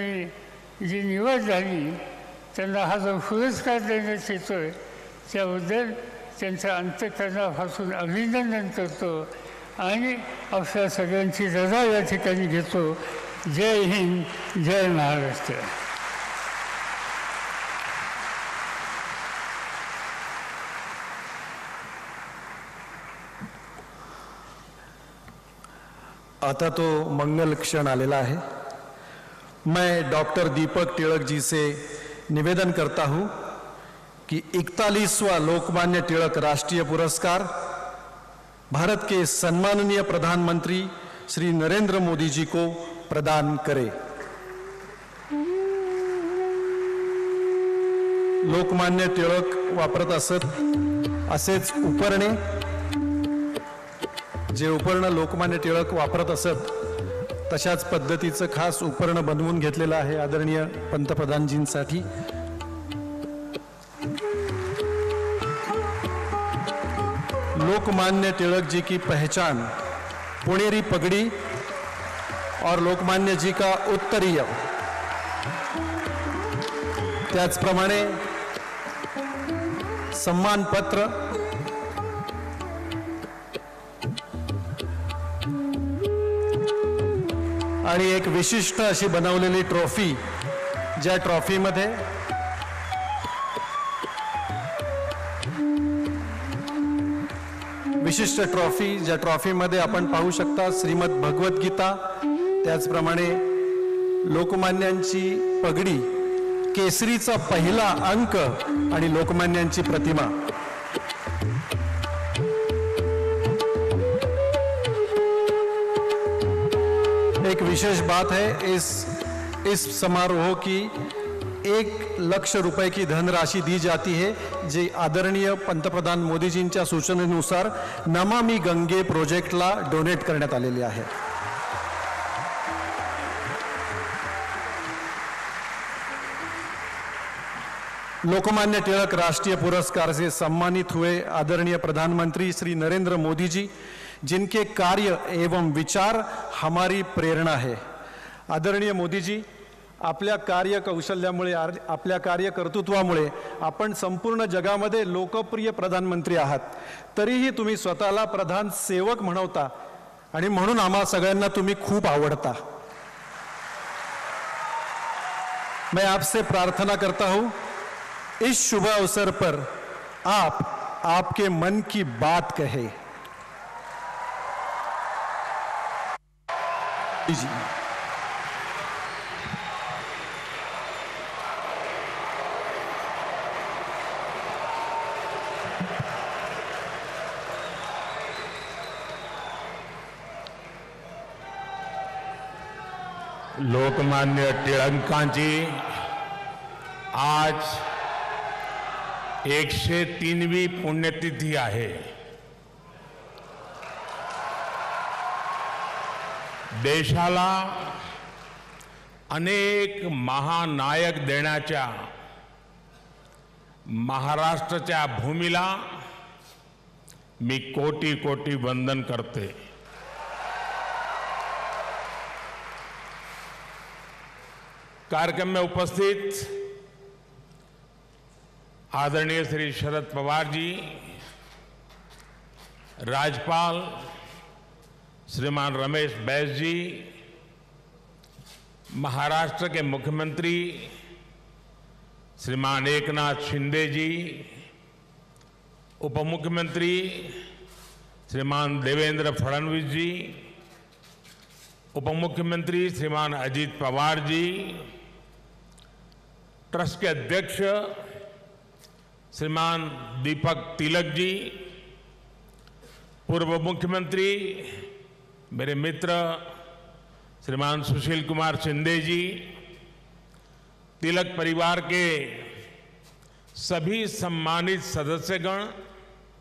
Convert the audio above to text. जी निवड झाली त्यांना हा जो पुरस्कार देण्यात येतोय त्याबद्दल त्यांच्या अंतःकरणापासून अभिनंदन करतो आणि आपल्या सगळ्यांची रजा या ठिकाणी घेतो। जय हिंद, जय महाराष्ट्र। आता तो मंगल क्षण आलेला आहे। मैं डॉक्टर दीपक तिलक जी से निवेदन करता हूं कि 41वां लोकमान्य तिलक राष्ट्रीय पुरस्कार भारत के सम्माननीय प्रधानमंत्री श्री नरेंद्र मोदी जी को प्रदान करें। लोकमान्य तिलक वापरत असत असेच उपरणे, जे उपरण लोकमान्य तिलक वापरत असत तशाच पद्धतीचं खास उपकरण बनवून घेतलेलं आहे आदरणीय पंतप्रधानजींसाठी। लोकमान्य तिलक जी की पहचान पुणेरी पगड़ी और लोकमान्य जी का उत्तरीय, त्याचप्रमाणे सम्मान पत्र, एक विशिष्ट अशी बनवलेली ट्रॉफी, ज्या ट्रॉफी मध्ये विशिष्ट ट्रॉफी ज्या ट्रॉफी मध्ये आपण पाहू शकता श्रीमद भगवद गीता, त्याचप्रमाणे लोकमान्यांची पगडी, केसरीचा पहिला अंक आणि लोकमान्यांची प्रतिमा। एक विशेष बात है इस समारोह की, 1 लाख रुपए की धनराशि दी जाती है, जे आदरणीय पंतप्रधान मोदी जींच्या सूचनेनुसार नमामि गंगे प्रोजेक्टला डोनेट करण्यात आलेली आहे। लोकमान्य तिलक राष्ट्रीय पुरस्कार से सम्मानित हुए आदरणीय प्रधानमंत्री श्री नरेंद्र मोदी जी, जिनके कार्य एवं विचार हमारी प्रेरणा है। आदरणीय मोदी जी, आपल्या कार्य कौशल्यामुळे, आपल्या कार्य कर्तृत्वामुळे आपण संपूर्ण जगामध्ये लोकप्रिय प्रधानमंत्री आहात, तरीही तुम्ही स्वतःला प्रधान सेवक म्हणवता आणि म्हणून आम्हा सगळ्यांना तुम्ही खूप आवडता। मैं आपसे प्रार्थना करता हूँ इस शुभ अवसर पर आपके मन की बात कहे। लोकमान्य टिळकांची आज 103वी पुण्यतिथि आहे। देशाला अनेक महानायक देण्याच्या महाराष्ट्राच्या भूमीला मी कोटी कोटी वंदन करते। कार्यक्रम में उपस्थित आदरणीय श्री शरद पवार जी, राज्यपाल श्रीमान रमेश बैस जी, महाराष्ट्र के मुख्यमंत्री श्रीमान एकनाथ शिंदे जी, उप मुख्यमंत्री श्रीमान देवेंद्र फडणवीस जी, उप मुख्यमंत्री श्रीमान अजीत पवार जी, ट्रस्ट के अध्यक्ष श्रीमान दीपक तिलक जी, पूर्व मुख्यमंत्री मेरे मित्र श्रीमान सुशील कुमार शिंदे जी, तिलक परिवार के सभी सम्मानित सदस्यगण,